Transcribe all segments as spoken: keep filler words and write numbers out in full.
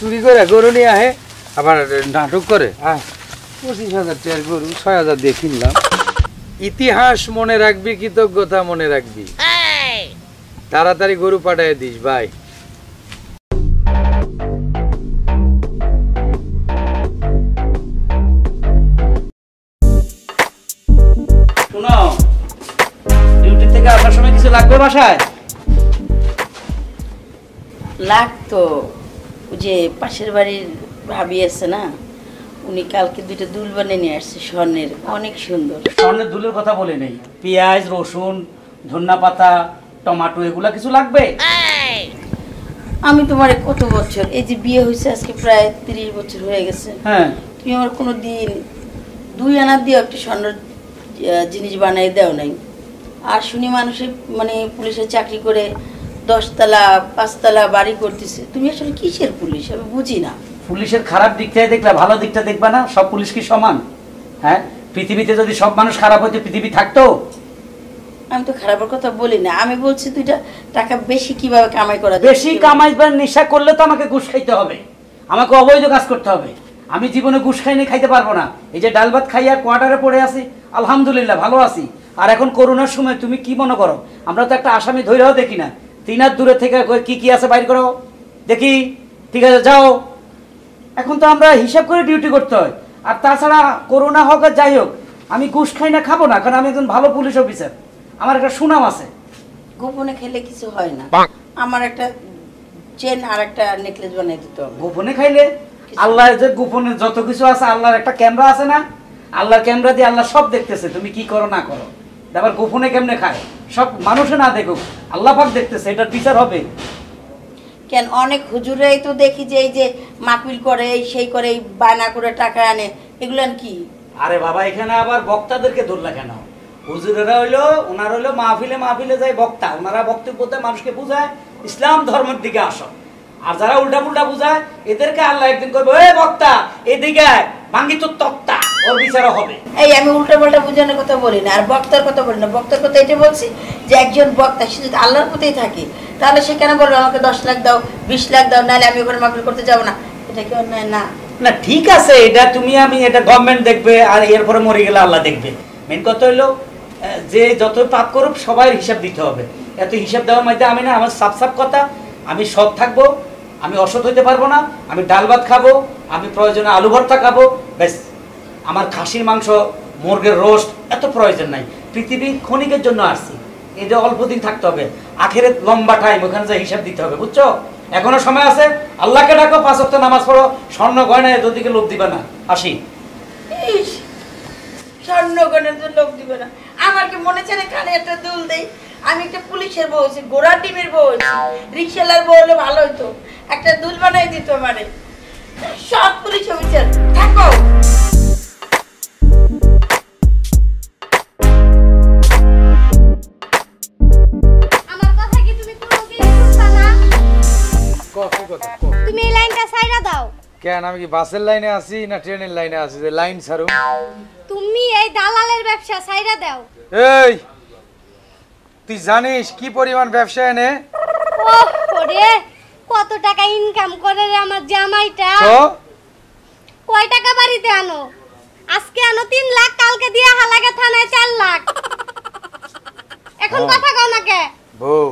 চুরি করে গরু নিয়ে আহে আবার নাটক করে। হ্যাঁ পঁচিশ হাজার টাকার গরু ছয় হাজার দিয়ে কিনলাম। ইতিহাস মনে রাখবি, কৃতজ্ঞতা মনে রাখবি। তাড়াতাড়ি গরু পাঠায় দিস ভাই। ডিউটি থেকে আসার সময় কিছু লাগবে বাসায়? লাগতো যে পাশের বাড়ির ভাবি আছে না, উনি কালকে দুইটা দুল বানিয়ে নিয়ে আসছে স্বর্ণের, অনেক সুন্দর। স্বর্ণের দুলের কথা বলে নেই, পেঁয়াজ রসুন ধন্যা পাতা টমেটো এগুলা কিছু লাগবে? আমি তোমার কত বছর, এই যে বিয়ে হয়েছে আজকে প্রায় তিরিশ বছর হয়ে গেছে, হ্যাঁ তুমি আমার কোনো দিন দুই আনা দিয়ে একটা স্বর্ণের জিনিস বানাই দেও নাই। আর শুনি মানুষের মানে পুলিশের চাকরি করে দশতলা পাঁচতলা বাড়ি করতেছে, তুমি আসলে কিসের পুলিশ আমি বুঝি না। পুলিশের খারাপ দিকটাই দেখলে, ভালো দিকটা দেখবা না? সব পুলিশ কি সমান? হ্যাঁ পৃথিবীতে যদি সব মানুষ খারাপ হতো পৃথিবী থাকতো? আমি তো খারাপের কথা বলি না, আমি বলছি দুইটা টাকা বেশি কিভাবে কামাই করা। বেশি কামাইবার নেশা করলে তো আমাকে ঘুষ খাইতে হবে, আমাকে অবৈধ কাজ করতে হবে। আমি জীবনে ঘুষ খাই নিয়ে খাইতে পারবো না। এই যে ডাল ভাত খাইয়া কোয়ার্টারে পড়ে আছি, আলহামদুলিল্লাহ ভালো আছি। আর এখন করোনার সময় তুমি কি মনে করো? আমরা তো একটা আসামি ধৈর্যও দেখি না, তিনার দূরে থেকে কি কি আছে বাইর করো দেখি, ঠিক আছে যাও। এখন তো আমরা হিসাব করে ডিউটি করতে হয়। আর তাছাড়া করোনা হোক আর যাই হোক, আমি ঘুষ খাই না খাবো না, কারণ আমি একজন ভালো পুলিশ অফিসার, আমার একটা সুনাম আছে। গোপনে খেলে কিছু হয় না, আমার একটা চেন আর একটা নেকলেস বানিয়ে দিতে হবে। গোপনে খাইলে আল্লাহ যে গোপনে যত কিছু আছে, আল্লাহর একটা ক্যামেরা আছে না, আল্লাহর ক্যামেরা দিয়ে আল্লাহ সব দেখতেছে তুমি কি করো না করো। তারপর গোপনে কেমনে খায় সব মানুষে না দেখুক, আল্লাহ পাক দেখতেছে, এটার বিচার হবে। কেন অনেক হুজুরাই তো দেখি যে এই যে মাহফিল করে সেই করে বায়না করে টাকা আনে, এগুলো কি? আরে বাবা এখানে আবার বক্তাদেরকে ধরলা কেন? হুজুরেরা হইলো ওনার হইলো মাহফিলে মাহফিলে যায় বক্তা, ওনারা বক্তব্যতে মানুষকে বুঝায় ইসলাম ধর্মের দিকে আসো। আর যারা উল্টা পুল্টা বুঝায় এদেরকে আল্লাহ একদিন করবে, ওই বক্তা এদিকে ভাঙ্গি তো তক্তা, ওর বিচারও হবে। এই আমি উল্টা পাল্টা বুঝানোর কথা বলি না, আর বক্তার কথা বলি না। বক্তার কথা এটা বলছি যে একজন বক্তা সে যদি আল্লাহর পথেই থাকে তাহলে সে কেন বলবে আমাকে দশ লাখ দাও বিশ লাখ দাও নাহলে আমি ওখানে মাহফিল করতে যাবো না? এটা কি অন্যায় না? না ঠিক আছে, এটা তুমি আমি এটা গভর্নমেন্ট দেখবে, আর এরপরে মরে গেলে আল্লাহ দেখবে। মেন কথা হইলো যে যত পাপ করুক সবাই হিসাব দিতে হবে। এত হিসাব দেওয়ার মধ্যে আমি না, আমার সাফ সাফ কথা, আমি সৎ থাকবো, আমি অসৎ হইতে পারবো না। আমি ডাল ভাত খাবো, আমি প্রয়োজনে আলু ভর্তা খাবো, ব্যাস। আমার খাসির মাংস মুরগের রোস্ট এত প্রয়োজন নাই। পৃথিবী ক্ষণিকের জন্য আসছি, এটা অল্প দিন থাকতে হবে, আখেরে লম্বা টাইম, ওখানে যা হিসাব দিতে হবে, বুঝছো? এখনো সময় আছে, আল্লাহকে ডাকো, পাঁচ ওয়াক্ত নামাজ পড়ো, স্বর্ণ গয়না এত দিকে লোভ দিবে না। আসি স্বর্ণ গয়নার জন্য লোভ দিবে না। আমার কি মনে চায় না কানে একটা দুল দেই? আমি একটা পুলিশের বউ হয়েছি, ঘোড়ার ডিমের বউ হয়েছি, রিক্সালার বউ হলে ভালো হতো, একটা দুল বানাই দিত। মানে সব পুলিশ অফিসার থাকো। আমার কথা কি তুমি কোনো কিছু বুঝতা না? কফি কথা তুমি এই লাইনটা ছাইড়া দাও। কেন আমি কি বাসের লাইনে আছি না ট্রেনের লাইনে আছি যে লাইন ছাড়ো? তুমি এই দালালের ব্যবসা ছাইড়া দাও। এই তুই জানিস কি পরিমাণ ব্যবসা এনে? ওহ ওরে কত টাকা ইনকাম করে রে আমার জামাইটা। তো কয় টাকা বাড়িতে আনো? আজকে আনো তিন লাখ, কালকে দিয়া হালাগে থানায় চার লাখ। এখন কথা কও না কে? বউ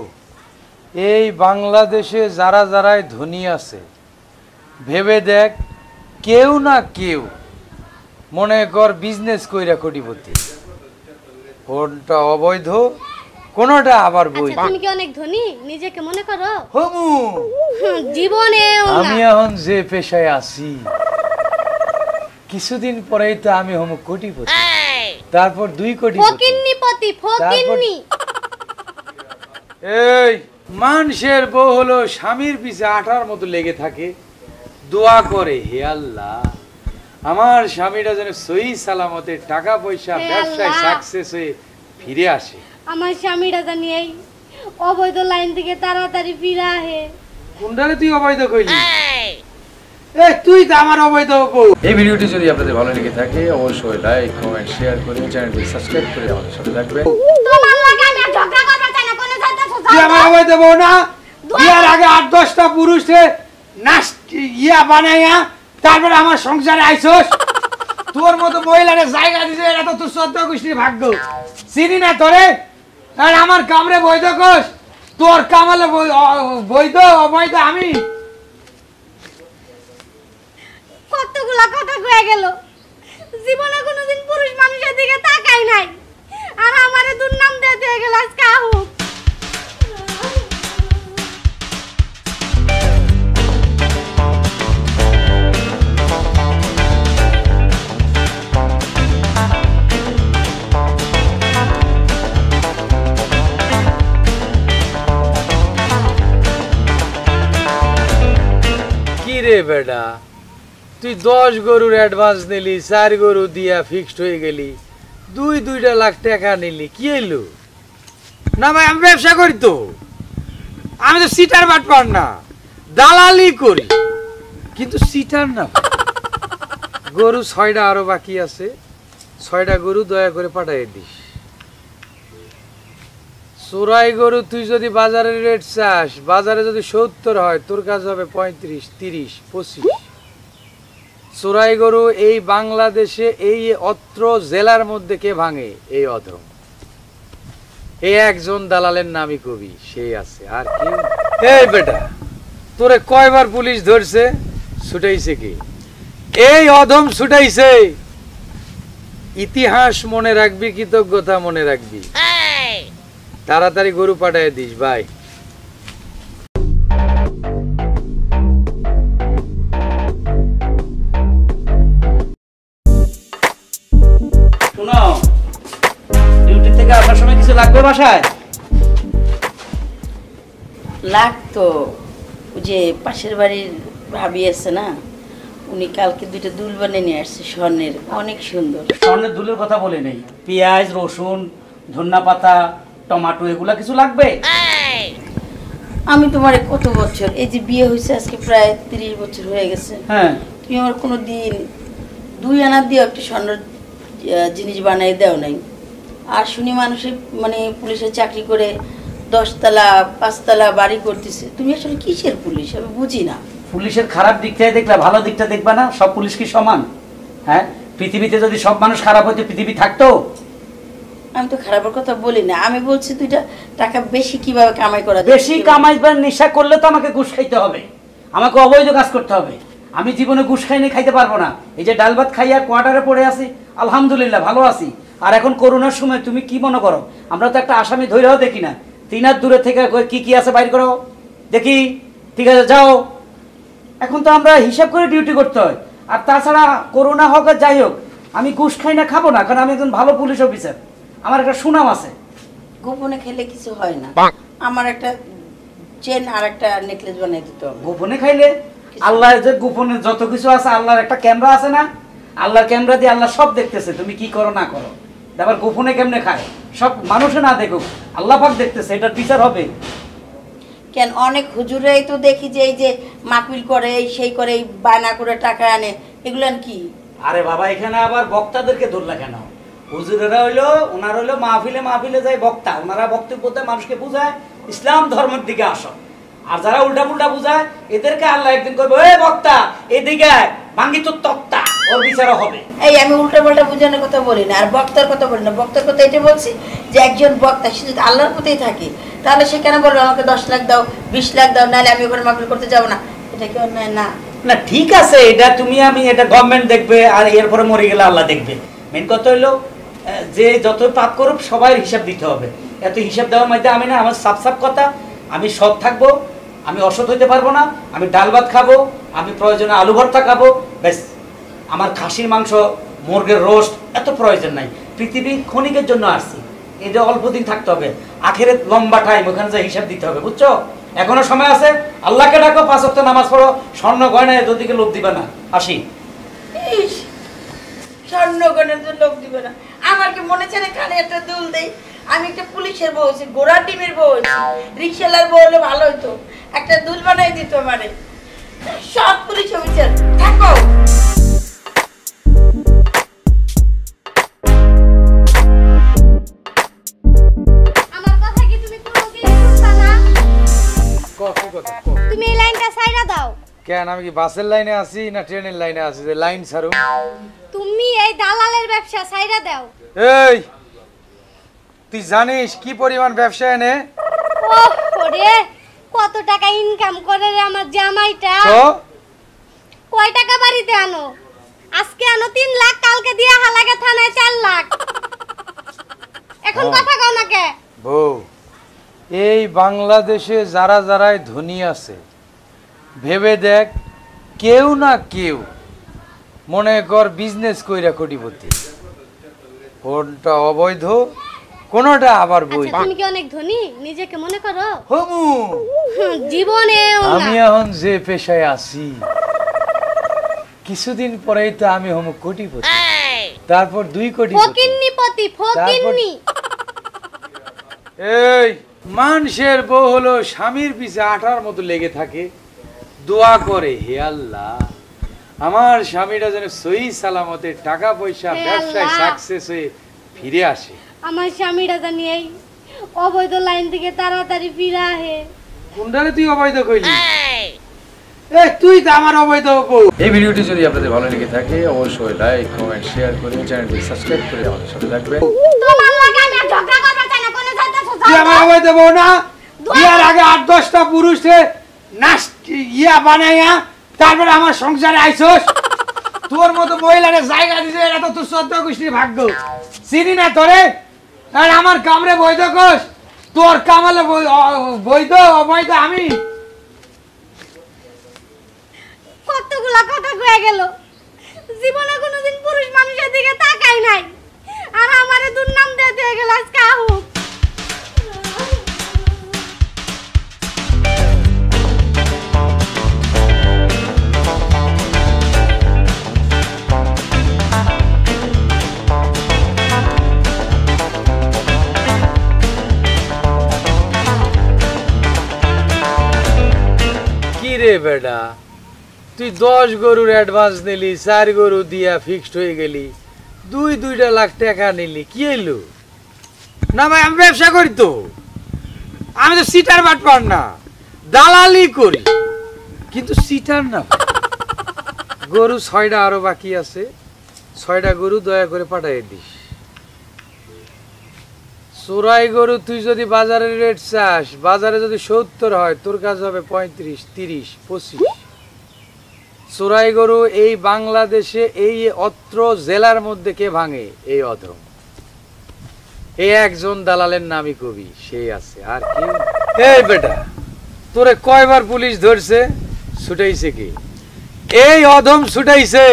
এই বাংলাদেশে যারা যারাই ধনী আছে ভেবে দেখ, কেউ না কেউ মনে কর বিজনেস কইরা কোটিপতি, কোনটা অবৈধ কোনটা আবার বই। তুমি কি অনেক ধনী নিজেকে মনে করো? হমু জীবনে আমি এখন যে পেশায় আছি কিছুদিন পরেই তো আমি হমু কোটিপতি, তারপর দুই কোটি ফকিন্নিপতি। ফকিন্নি এই মানুষের বউ হলো স্বামীর পিছে আঠার মতো লেগে থাকে, দোয়া করে হে আল্লাহ আমার স্বামীটা যেন সহি সালামতে টাকা পয়সা ব্যবসায় সাকসেস হয়ে ফিরে আসে, আমার স্বামীটা জানি এই অবৈধ লাইন থেকে তাড়াতাড়ি ফিরে আসে। কোনটারে তুই অবৈধ কইলি? এই তুই তো আমার অবৈধ বউ। এই ভিডিওটি যদি আপনাদের ভালো লেগে থাকে অবশ্যই লাইক কমেন্ট শেয়ার করে চ্যানেলটি সাবস্ক্রাইব করে আমাদের সাথে থাকবেন। তোমার লাগা আমি ঢোকা কথা চাই না, কোনে যাইতাছো? তুই আমার অবৈধ বউ না, বিয়ার আগে আট দশটা পুরুষে ইয়া বানাইয়া তারপরে আমার সংসারে আইছস। তোর মতো মহিলারে জায়গা দিছে এটা তো তোর সদ্য কৃষ্ণের ভাগ্য। চিনি না তোরে, আর আমার কামরে বৈধ কোষ, তোর কামালে বৈধ অবৈধ আমি। কতগুলা কথা কয়ে গেল, জীবনে কোনোদিন পুরুষ মানুষের দিকে তাকাই নাই, আর আমারে দুর্নাম দিয়ে দিয়ে গেল আজকে আহু। বেটা তুই দশ গরুর অ্যাডভান্স নিলি, চার গরু দিয়া ফিক্সড হয়ে গেলি, দুই দুইটা লাখ টাকা নিলি, কি হইলো? না ভাই আমি ব্যবসা করি তো, আমি তো সিটার বাট পার না, দালালি করি কিন্তু সিটার না। গরু ছয়টা আরো বাকি আছে, ছয়টা গরু দয়া করে পাঠাই দিস। চোরাই গরু তুই যদি বাজারের রেট চাস, বাজারে যদি সত্তর হয় তোর কাছে হবে পঁয়ত্রিশ, তিরিশ, পঁচিশ। চোরাই গরু এই বাংলাদেশে এই অত্র জেলার মধ্যে কে ভাঙে এই অধম? এই একজন দালালের নামই কবি, সেই আছে আর কি। এই বেটা তোরে কয়বার পুলিশ ধরছে? ছুটাইছে কি এই অধম? ছুটাইছে। ইতিহাস মনে রাখবি, কৃতজ্ঞতা মনে রাখবি। তাড়াতাড়ি গরু পাঠায় দিস ভাই। শোনাও, ডিউটি থেকে আসার সময় কিছু লাগবে বাসায়? লাগতো যে পাশের বাড়ির ভাবি আছে না, উনি কালকে দুইটা দুল বানিয়ে নিয়ে আসছে স্বর্ণের, অনেক সুন্দর। স্বর্ণের দুলের কথা বলে নেই, পেঁয়াজ, রসুন, ধন্যা পাতা, টমেটো এগুলা কিছু লাগবে? আমি তোমারে কত বছর, এই যে বিয়ে হইছে আজকে প্রায় ত্রিশ বছর হয়ে গেছে, হ্যাঁ, তুমি আমার কোনো দিন দুই আনা দিয়ে একটা স্বর্ণের জিনিস বানাই দাও নাই। আর শুনি মানুষে মানে পুলিশের চাকরি করে দশতলা পাঁচতলা বাড়ি করতেছে, তুমি আসলে কিসের পুলিশ? আমি বুঝি না। পুলিশের খারাপ দিকটাই দেখলা, ভালো দিকটা দেখবা না? সব পুলিশ কি সমান? হ্যাঁ, পৃথিবীতে যদি সব মানুষ খারাপ হইতো পৃথিবী থাকতো? আমি তো খারাপের কথা বলি না, আমি বলছি তুইটা টাকা বেশি কিভাবে কামাই করা যায়। বেশি কামাইবার নেশা করলে তো আমাকে ঘুষ খাইতে হবে, আমাকে অবৈধ কাজ করতে হবে। আমি জীবনে ঘুষ খাইনি, খাইতে পারবো না। এই যে ডাল ভাত খাইয়া কোয়ার্টারে পড়ে আছি, আলহামদুলিল্লাহ ভালো আছি। আর এখন করোনার সময় তুমি কি মনে করো? আমরা তো একটা আসামি ধৈর্যও দেখি না, তিনার দূরে থেকে কি কি আছে বাইর করো দেখি, ঠিক আছে যাও। এখন তো আমরা হিসাব করে ডিউটি করতে হয়। আর তাছাড়া করোনা হোক আর যাই হোক, আমি ঘুষ খাই না, খাবো না, কারণ আমি একজন ভালো পুলিশ অফিসার, আমার একটা সুনাম আছে। গোপনে খেলে কিছু হয় না, আমার একটা চেন আর একটা নেকলেস বানাই দিতে হবে। গোপনে খাইলে আল্লাহর যে গোপনে যত কিছু আছে, আল্লাহর একটা ক্যামেরা আছে না, আল্লাহর ক্যামেরা দিয়ে আল্লাহ সব দেখতেছে তুমি কি করো না করো। তারপর গোপনে কেমনে খায় সব মানুষে না দেখুক, আল্লাহ পাক দেখতেছে, এটা বিচার হবে। কেন অনেক হুজুরাই তো দেখি যে এই যে মাহফিল করে, এই সেই করে, এই বায়না করে টাকা আনে, এগুলো কি? আরে বাবা এখানে আবার বক্তাদেরকে ধরলা কেন? হুজুরেরা হইলো ওনারা হইলো মাহফিলে মাহফিলে যায় বক্তা, ওনারা বক্তব্য দেয়, মানুষকে বোঝায় ইসলাম ধর্মের দিকে আসো। আর যারা উল্টা পুল্টা বোঝায় এদেরকে আল্লাহ একদিন করবে, ওই বক্তা এদিকে ভাঙ্গি তো তক্তা, ওর বিচার হবে। এই আমি উল্টা পাল্টা বোঝানোর কথা বলি না, আর বক্তার কথা বলি না। বক্তার কথা এটা বলছি যে একজন বক্তা সে যদি আল্লাহর প্রতিই থাকে তাহলে সে কেন বলবে আমাকে দশ লাখ দাও, বিশ লাখ দাও, নাহলে আমি ওখানে মাহফিল করতে যাবো না? এটা কি অন্যায় না? না ঠিক আছে, এটা তুমি আমি এটা গভর্নমেন্ট দেখবে, আর এরপরে মরে গেলে আল্লাহ দেখবে। মেন কথা হইলো যে যত পাপ করুক সবাই হিসাব দিতে হবে। এত হিসাব দেওয়ার মধ্যে আমি না, আমার সাফ সাফ কথা, আমি সৎ থাকবো, আমি অসৎ হইতে পারবো না। আমি ডাল ভাত খাবো, আমি প্রয়োজনে আলু ভর্তা খাবো, ব্যাস। আমার খাসির মাংস, মুরগের রোস্ট এত প্রয়োজন নাই। পৃথিবী ক্ষণিকের জন্য আসছি, এটা অল্প দিন থাকতে হবে, আখেরে লম্বা টাইম, ওখানে যা হিসাব দিতে হবে, বুঝছো? এখনো সময় আছে, আল্লাহকে ডাকো, পাঁচ ওয়াক্ত নামাজ পড়ো, স্বর্ণ গয়নায় যদিকে লোভ দিবে না। আসি কেন আমি কি বাসের লাইনে আছি না ট্রেনের লাইনে আছি যে লাইন ছাড়ো তুমি এই দালালের ব্যবসা ছাইরা দাও। এই তুই জানিস কি পরিমাণ ব্যবসা এনে ওরে কত টাকা ইনকাম করে রে আমার জামাইটা। তো কয় টাকা বাড়িতে আনো? আজকে আনো তিন লাখ, কালকে দিয়া হালাগে থানায় চার লাখ। এখন কথা কও না কে বউ, এই বাংলাদেশে যারা যারাই ধনী আছে ভেবে দেখ কেউ না কেউ মনে কর বিজনেস কইরা কোটিপতি, কোনটা অবৈধ কোনটা আবার বৈধ। তুমি কি অনেক ধনী নিজেকে মনে করো? হমু জীবনে আমি এখন যে পেশায় আছি কিছুদিন পরেই তো আমি হমু কোটিপতি, তারপর দুই কোটি ফকিন্নিপতি ফকিন্নি। এই মানুষের বউ হলো স্বামীর পিছে আঠার মতো লেগে থাকে, দোয়া করে হে আল্লাহ আমার স্বামীটা যেন সহি সালামতে টাকা পয়সা ব্যবসায় সাকসেস হয়ে ফিরে আসে, আমার স্বামীটা জানি এই অবৈধ লাইন থেকে তাড়াতাড়ি ফিরে আসে। কোনটারে তুই অবৈধ কইলি? এই তুই তো আমার অবৈধ বউ। এই ভিডিওটি যদি আপনাদের ভালো লেগে থাকে অবশ্যই লাইক কমেন্ট শেয়ার করে চ্যানেলটি সাবস্ক্রাইব করে আমাদের সাথে থাকবেন। তোমার লাগে না ঝগড়া করবা চাই না কোনে যাইতে সোজা তুই আমার অবৈধ বউ না, বিয়ার আগে আট দশটা পুরুষে ইয়া বানাইয়া তারপরে আমার সংসারে আইসোস। তোর মতো মহিলারে জায়গা দিছে এটা তো তোর সদ্য গোষ্ঠীর ভাগ্য, চিনি না তোরে। আর আমার কামড়ে বৈধ কোষ, তোর কামালে বৈধ অবৈধ আমি। কতগুলা কথা কয়ে গেল, জীবনে কোনোদিন পুরুষ মানুষের দিকে তাকাই নাই আর আমারে দুর্নাম দিয়ে দিয়ে গেল। আজকে আহুক বেটা, তুই দশ গরুর অ্যাডভান্স নিলি, চার গরু দিয়া ফিক্সড হয়ে গেলি, দুই দুইটা লাখ টাকা নিলি, কি হইলো? না ভাই আমি ব্যবসা করি তো, আমি তো সিটার বাট পার না, দালালি করি কিন্তু সিটার না। গরু ছয়টা আরো বাকি আছে, ছয়টা গরু দয়া করে পাঠাই দিস। চোরাই গরু তুই যদি বাজারে রেট চাস, বাজারে যদি সত্তর হয় তোর কাছে হবে পঁয়ত্রিশ, তিরিশ, পঁচিশ। চোরাই গরু এই বাংলাদেশে এই অত্র জেলার মধ্যে কে ভাঙে? এই অধম এই একজন দালালের নামই কবি, সে আছে আর কি। এই বেটা তোরে কয়বার পুলিশ ধরছে? ছুটাইছে কি? এই অধম ছুটাইছে।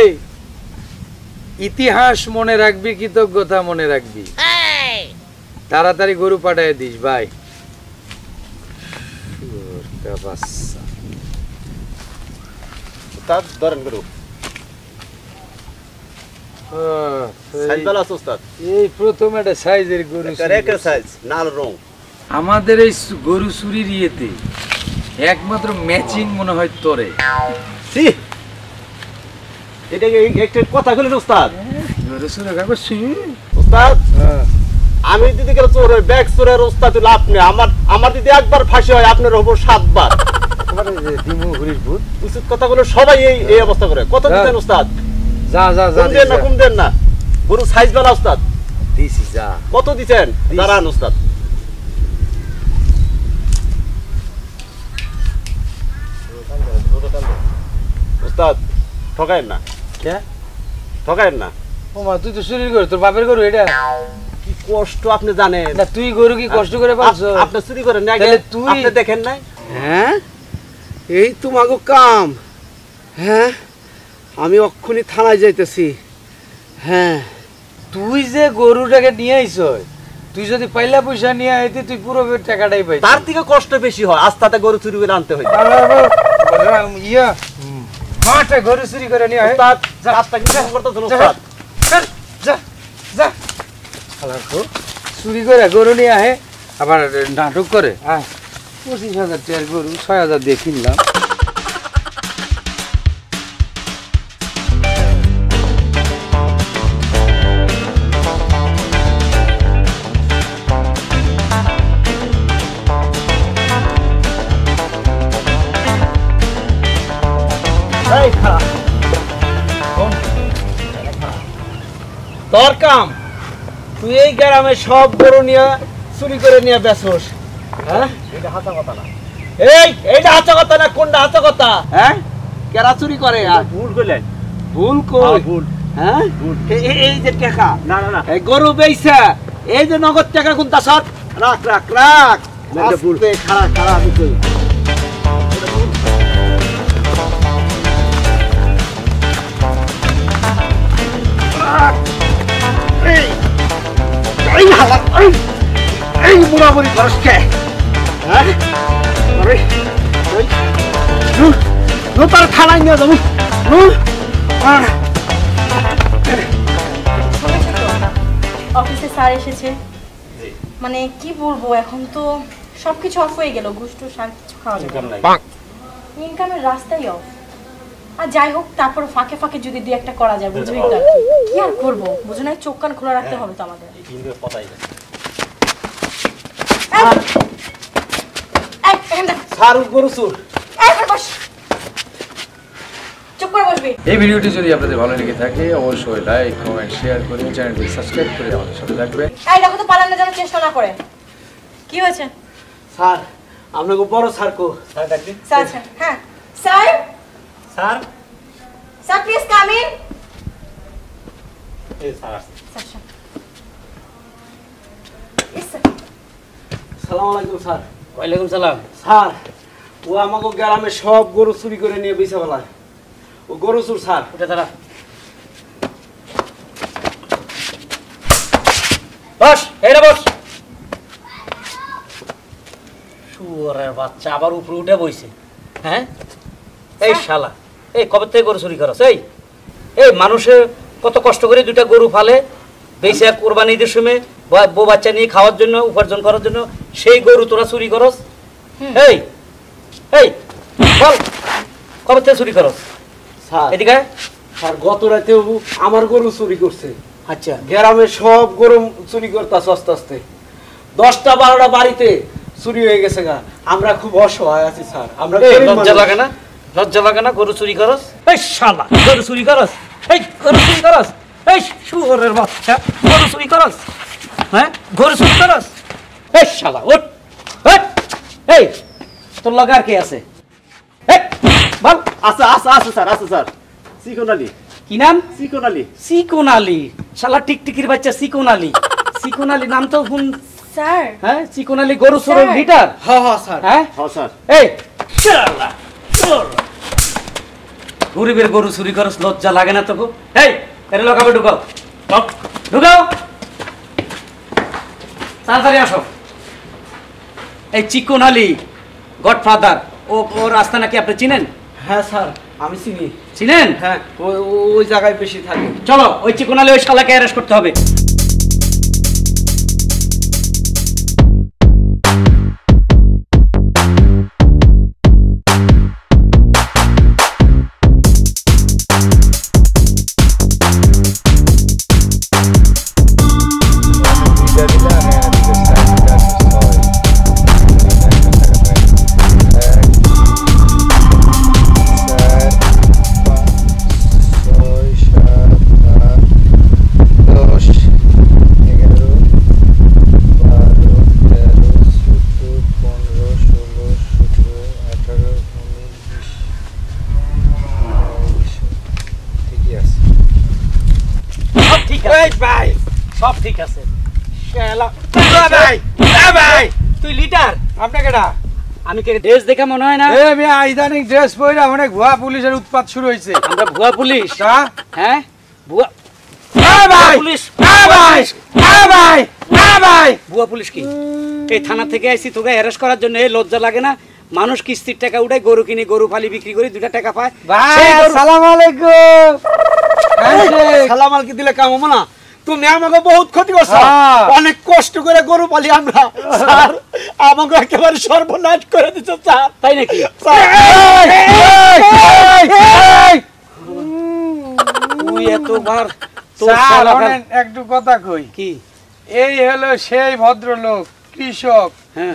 ইতিহাস মনে রাখবি, কৃতজ্ঞতা মনে রাখবি। তাড়াতাড়ি গরু পাঠায় দিস ভাই। আমাদের এই গরু চুরির ইয়েতে একমাত্র ম্যাচিং মনে হয় তোরে। কথা বলেন ওস্তাদ, গরু চুরি ওস্তাদ আমি দিদি গেল চোরের ব্যাগ চোরের ওস্তাদ লাভ নেই। আমার আমার দিদি একবার ফাঁসি হয় আপনার ওপর সাতবার। উচিত কথাগুলো সবাই এই এই অবস্থা করে। কত দিতেন ওস্তাদ? যা যা যা দেন না, কম দেন না। গরু সাইজ বেলা ওস্তাদ দিছি, যা কত দিতেন? দাঁড়ান ওস্তাদ ওস্তাদ ঠকায়েন না, কে ঠকায়েন না। ও মা তুই তো চুরি কর, তোর বাপের গরু এটা কি কষ্ট আপনি জানেন না? তুই গরু কি কষ্ট করে পালছো? আপনি চুরি করেন না, তুই আপনি দেখেন না। হ্যাঁ এই তোমাগো কাম। হ্যাঁ আমি অক্ষুনি থানায় যাইতেছি। হ্যাঁ তুই যে গরুটাকে নিয়ে আইছস, তুই যদি পয়লা পয়সা নিয়ে আইতি তুই পুরো টাকাটাই পাইতি, তার থেকে কষ্ট বেশি হয়। আস্তাতে গরু চুরি করে আনতে হয়। ইয়া মাঠে গরু চুরি করে নিয়ে আয় তার রাস্তা কি করতে চলো স্যার। যা যা চুরি করে গরু নিয়ে আহে আবার নাটক করে। আয় পঁচিশ হাজার টাকার গরু ছয় হাজার দিয়ে কিনলাম। তোর কাম, তুই এই গ্রামে সব গরু নিয়ে চুরি করে নিয়ে বেচোস। হ্যাঁ, এটা হাতা কথা না। এই এইটা হাতা কথা না, কোনটা হাতা কথা? হ্যাঁ, কেরা চুরি করে? আর ভুল কইলেন, ভুল কই ভুল। হ্যাঁ, এই যে টাকা, না না না, এই গরু বেচা, এই যে নগদ টাকা কোনটা? সব রাখ রাখ রাখ, এটা ভুল। খাড়া খাড়া আমি কই মানে কি বলবো, এখন তো সবকিছু অফ হয়ে গেল, গুষ্ঠু খাওয়া ইনকামের রাস্তাই অফ। আর যাই হোক, তারপর ফাঁকে ফাঁকে যদি দুই একটা করা যায়, বুঝবি তো কি আর করবো, বুঝো না চোখ কান খোলা রাখতে হবে তো আমাদের। এই ভিডিওটি যদি আপনাদের ভালো লেগে থাকে অবশ্যই লাইক কমেন্ট শেয়ার করে চ্যানেলটি সাবস্ক্রাইব করে আমাদের সাথে থাকবে। এই দেখো তো পালানোর জন্য চেষ্টা না করে কি হয়েছে। স্যার আপনাকে বড় স্যার কো স্যার ডাকবি। স্যার হ্যাঁ sir sir sir please come in. এই স্যার স্যার আসসালামু আলাইকুম স্যার। ওয়া আলাইকুম সালাম। স্যার ও আমাগো গ্রামে সব গরু চুরি করে নিয়ে বেচা ফেলায়, ও গরু চোর স্যার। ওটা দাঁড়া বস, এই রে বস। শুয়োরের বাচ্চা আবার উপরে উঠে বইছে। হ্যাঁ এই শালা, এই কবে থেকে গরু চুরি করছ? এই এই মানুষে কত কষ্ট করে দুইটা গরু ফালে বেচা কোরবানি ঈদের সময় বউ বাচ্চা নিয়ে খাওয়ার জন্য উপার্জন করার জন্য, সেই গরু তোরা চুরি করস। এই এই বল, কবে থেকে চুরি করস? এদিকে স্যার, গত রাতেও আমার গরু চুরি করছে। আচ্ছা, গ্রামে সব গরু চুরি করতাস আস্তে আস্তে, দশটা বারোটা বাড়িতে চুরি হয়ে গেছে গা। আমরা খুব অসহায় আছি স্যার। আমরা লজ্জা লাগে না? লজ্জা লাগে না গরু চুরি করস? এই শালা গরু চুরি করস, এই গরু চুরি করস, এই শুয়োরের বাচ্চা গরু চুরি করস। হ্যাঁ গরু চুরি করস, এই শালা ওঠ। এই তোর লগে আর কে আছে? বল। আচ্ছা আচ্ছা আচ্ছা স্যার, আচ্ছা স্যার চিকন আলী। কি নাম? চিকন আলী। চিকন আলী, শালা টিকটিকির বাচ্চা চিকন আলী। চিকন আলী নাম তো শুন স্যার। হ্যাঁ চিকন আলী গরু চোরের ভিটার। হ্যাঁ হ্যাঁ স্যার, হ্যাঁ হ্যাঁ স্যার। এই শালা চোর, গরিবের গরু চুরি করস, লজ্জা লাগে না তোকে? এই এর লগে আবার ঢুকাও ঢুকাও, তাড়াতাড়ি আসো। এই চিকন আলী গডফাদার, ও ও রাস্তা নাকি আপনি চিনেন? হ্যাঁ স্যার আমি চিনি। চিনেন? হ্যাঁ, ওই জায়গায় বেশি থাকে। চলো ওই চিকন আলী ওই শালাকে অ্যারেস্ট করতে হবে। সব ঠিক আছে। তুই লিডার? আপনাকে আমি কে? ড্রেস দেখে মনে হয় না ইদানিং ড্রেস পরে অনেক ভুয়া পুলিশের উৎপাত শুরু হয়েছে। আমরা ভুয়া পুলিশ? হ্যাঁ ভুয়া পুলিশ। ভুয়া পুলিশ কি? এই থানা থেকে আইসি তোকে হ্যারাস করার জন্য। এই লজ্জা লাগে না? মানুষ কিস্তির টাকা উঠায় গরু কিনে, গরু ফালি বিক্রি করে দুটা টাকা পায়। ভাই আসসালামু আলাইকুম। সালাম আলাইকুম দিলে কাম হবে না, তুমি আমাকে বহুত ক্ষতি করছো। অনেক কষ্ট করে গরু পালি আমরা, আমাকে একেবারে সর্বনাশ করে দিচ্ছ। তাই নাকি? একটু কথা কই, কি এই হলো সেই ভদ্রলোক কৃষক,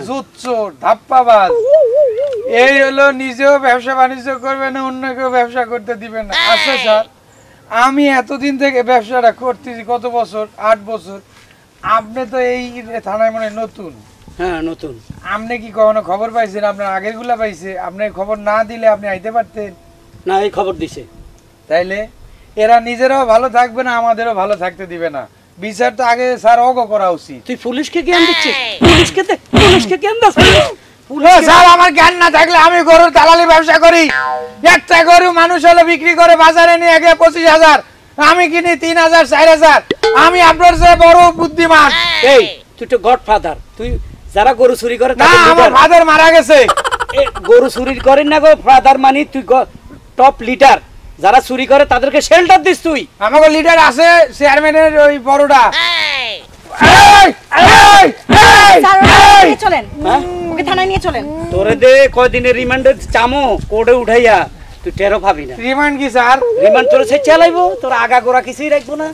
জুৎচোর, ধাপ্পাবাজ। এই হলো নিজেও ব্যবসা বাণিজ্য করবে না, অন্য কেউ ব্যবসা করতে দিবে না। আচ্ছা স্যার, আমি এতদিন থেকে ব্যবসাটা করতেছি, কত বছর, আট বছর। আপনি তো এই থানায় মনে নতুন? হ্যাঁ, নতুন। আপনি কি কখনো খবর পাইছেন? আপনার আগের গুলা পাইছে? আপনি খবর না দিলে আপনি আইতে পারতেন না, এই খবর দিছে। তাইলে এরা নিজেরাও ভালো থাকবে না, আমাদেরও ভালো থাকতে দিবে না। বিচার তো আগে স্যার অগ করা উচিত। তুই পুলিশকে জ্ঞান দিচ্ছিস? পুলিশকে দেখ, পুলিশকে জ্ঞান দাও। স্যার, আমার জ্ঞান না থাকলে আমি গরুর দালালি ব্যবসা করি। একটা গরু মানুষ হলে বিক্রি করে বাজারে নিয়ে গিয়ে পঁচিশ হাজার, আমি কিনি তিন হাজার, চার হাজার। আমি আপনার চেয়ে বড় বুদ্ধিমান। এই তুই তো গড ফাদার, তুই যারা গরু চুরি করে। না, আমার ফাদার মারা গেছে। গরু চুরি করে না গো, ফাদার মানে তুই টপ লিডার। যারা চুরি করে তাদেরকে শেল্টার দিস তুই। আমাদের লিডার আছে চেয়ারম্যানের ওই বড়টা। চলেন ওকে থানায় নিয়ে চলেন। তোরে দে কয়দিনের রিমান্ডে চামো, কোর্টে উঠাইয়া তুই টেরো পাবি না। রিমান্ড কি স্যার? রিমান্ড তোর সে চালাইবো, তোর আগা গোড়া কিছুই রাখবো না।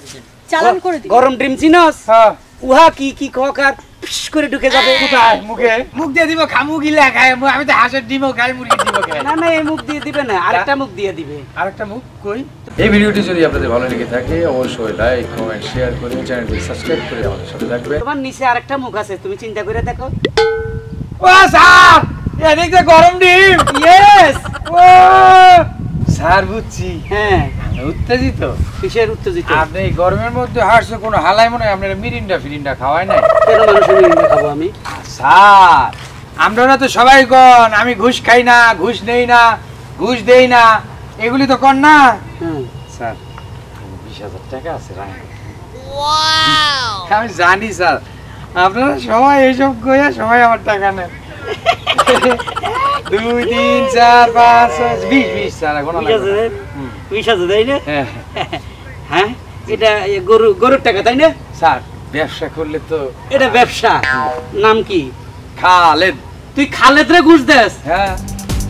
চালান করে দি। গরম ড্রিম চিনস? হ্যাঁ। উহা কি কি খকার পিস করে ঢুকে যাবে। কোথায়? মুখে। মুখ দিয়ে দিব। খামু গিলা খায়। আমি তো হাঁসের ডিমও খাই, মুরগি ডিমও খাই। না না, এই মুখ দিয়ে দিবে না, আরেকটা মুখ দিয়ে দিবে। আরেকটা মুখ কই? এই ভিডিওটি যদি আপনাদের ভালো লেগে থাকে অবশ্যই লাইক, কমেন্ট, শেয়ার করে চ্যানেলটি সাবস্ক্রাইব করে আমাদের সাথে থাকবেন। তোমার নিচে আরেকটা মুখ আছে, তুমি চিন্তা করে দেখো। ও স্যার, এদিক দিয়ে গরম ডিম। ইয়েস। ও স্যার বুঝছি। হ্যাঁ, উত্তেজিত। কিসের উত্তেজিত? আপনি গরমের মধ্যে হাঁটছে, কোনো হালাই মনে হয় আপনারা মিরিন্ডা ফিরিন্ডা খাওয়ায় না? কেন মানুষের মিরিন্ডা খাবো আমি? স্যার, আমরা তো সবাই গণ, আমি ঘুষ খাই না, ঘুষ নেই না, ঘুষ দেই না, এগুলি তো কর না। স্যার, বিশ হাজার টাকা আছে। আমি জানি স্যার, আপনারা সবাই এইসব গয়া সবাই আমার টাকা নেন। দুই তিন চার পাঁচ ছয় বিশ বিশ স্যার এখন গরুর টাকা, তাই না স্যার? ব্যবসা করলে তো এটা ব্যবসা। নাম কি? খালেদ। তুই খালেদ রে ঘুষ দেস? হ্যাঁ।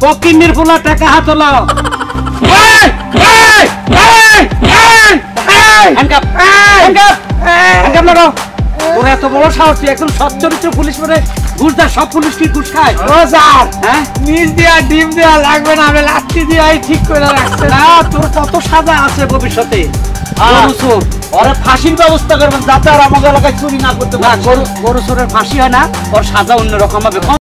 পকিনের পোলা টাকা হাতলা। তোর এত বড় সাহস, তুই একজন সচ্চরিত্র পুলিশ মানে ঘুষ দেয়? সব পুলিশ কি ঘুষ খায়? ও স্যার, হ্যাঁ, মিস দেওয়া ডিম দেওয়া লাগবে না, আমি লাঠি দিয়ে ঠিক করে রাখছি। না, তোর কত সাজা আছে ভবিষ্যতে। ওরে ফাঁসির ব্যবস্থা করবেন যাতে আর আমাদের এলাকায় চুরি না করতে পারে। গরু চোরের ফাঁসি হয় না, ওর সাজা অন্যরকম হবে।